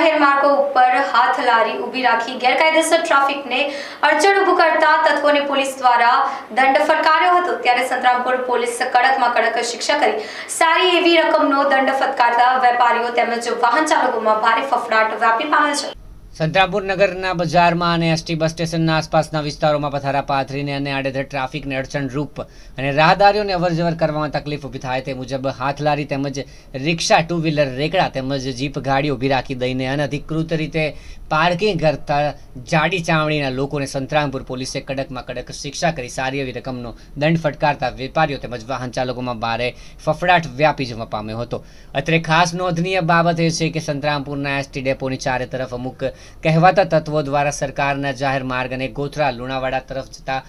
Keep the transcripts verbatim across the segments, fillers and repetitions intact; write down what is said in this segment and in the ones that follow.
જાહેર માર્ગો ઉપર હાથ લારી ઊભી રાખી ગેરકાયદેસર ટ્રાફિકને અડચણ ઊભું કરતા તત્વોને પોલીસ દ્વારા દંડ ફટકાર્યો હતો। ત્યારે સંતરામપુર પોલીસ કડકમાં કડક શિક્ષા કરી સારી એવી રકમનો દંડ ફટકારતા વેપારીઓ તેમજ વાહન ચાલકોમાં ભારે ફફડાટ વ્યાપી પાડ્યો છે। संतरामपुर नगरना बजार में और एस टी बस स्टेशन आसपास विस्तारों में पथारा पाथरी ने आड़ेधड़ ट्राफिक ने अड़चणरूप और राहदारीओं ने अवर जवर करवामां तकलीफ ऊभी थाय ते मुजब हाथ लारी तेमज रिक्शा टू व्हीलर रेकड़ा तेमज जीप गाड़ी ऊभी राखी दईने अनधिकृत रीते पार्किंग करता जाडी चामड़ीना लोकोने संतरामपुर पोलीसे कड़क में कड़क शिक्षा करी सारी एवी रकमनो दंड फटकारता वेपारीओ तेमज वाहन चालकों में भारे फफड़ाट व्यापी जवा पाम्यो हतो। अत्रे खास नोंधनीय बाबत ए छे के संतरामपुरना एस टी डेपोनी चारे तरफ अमुक कहवाता तत्वों द्वारा सरकारना जाहिर मार्ग ने गोथरा लुणावाड़ा तरफ जता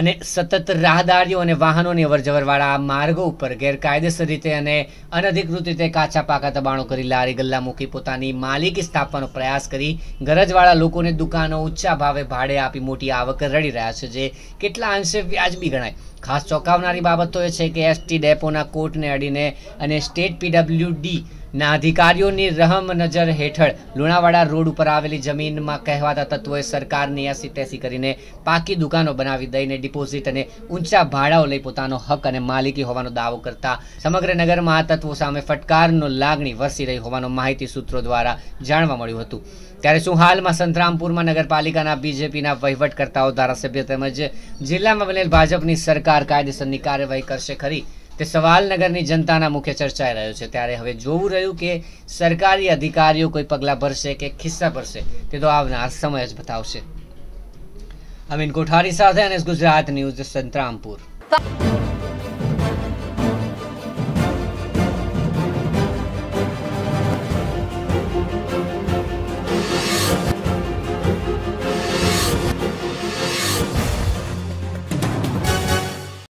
अने सतत राहदारीओ अने वाहनोनी अवरजवरवाळा आ मार्गो उपर गैरकायदेसर रीते अने अनधिकृत रीते काचा पाका दबाणो करी लारी गल्ला मूकी पोतानी मालिकी स्थापवानो प्रयास करी गरजवाळा लोकोने दुकानो ऊंचा भावे भाड़े आपी मोटी आवक रड़ी रह्या छे, जे केटला अंशे व्याजबी गणाय। खास चौंकावनारी बाबत तो ए छे के एसटी डेपोना कोर्टने अडीने अने स्टेट पीडब्ल्यूडी ना अधिकारीओं की रहम नजर हेठळ लुणावाड़ा रोड पर आवेली जमीन में कहवाता तत्वों सरकारनी एसी तेसी करीने पाकी दुकानों बनावी दईने डिपोजिट अने ऊंचा भाड़ाओ लई पोतानो हक अने मालिकी होवानो दावो करता समग्र नगर में आ तत्वों सामे फटकारनो लागणी वरसी रही होवानो माहिती सूत्रों द्वारा जाणवा मळ्युं हतुं। त्यारे शुं हालमां संतरामपुरमां नगरपालिकाना बीजेपीना वहीवटकर्ताओ धारासभ्य तेमज जिल्लामां बनेल भाजपनी सरकार कायदेसरनी कार्यवाही करशे खरी ते सवाल नगरनी जनताना मुख्य चर्चाई रह्यो छे। त्यारे हवे जोवुं रह्युं के सरकारी अधिकारीओ कोई पगलां भरशे के खिस्सा भरशे, ते तो आवनार समय ज बतावशे। अमीन कोठारी साथे N S Gujarat news Santrampur.